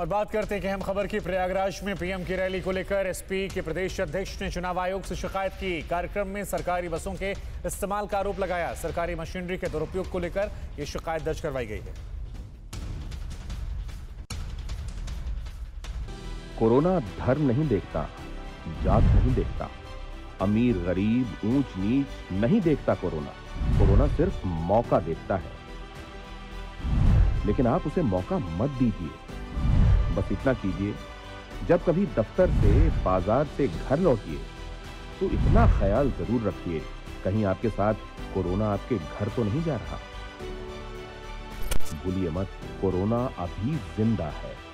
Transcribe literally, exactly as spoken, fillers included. और बात करते हैं कि अहम खबर की। प्रयागराज में पीएम की रैली को लेकर एसपी के प्रदेश अध्यक्ष ने चुनाव आयोग से शिकायत की। कार्यक्रम में सरकारी बसों के इस्तेमाल का आरोप लगाया। सरकारी मशीनरी के दुरुपयोग को लेकर ये शिकायत दर्ज करवाई गई है। कोरोना धर्म नहीं देखता, जात नहीं देखता, अमीर गरीब ऊंच नीच नहीं देखता। कोरोना कोरोना सिर्फ मौका देखता है, लेकिन आप उसे मौका मत दीजिए। बस इतना कीजिए, जब कभी दफ्तर से बाजार से घर लौटिए तो इतना ख्याल जरूर रखिए, कहीं आपके साथ कोरोना आपके घर तो नहीं जा रहा। भूलिए मत, कोरोना अभी जिंदा है।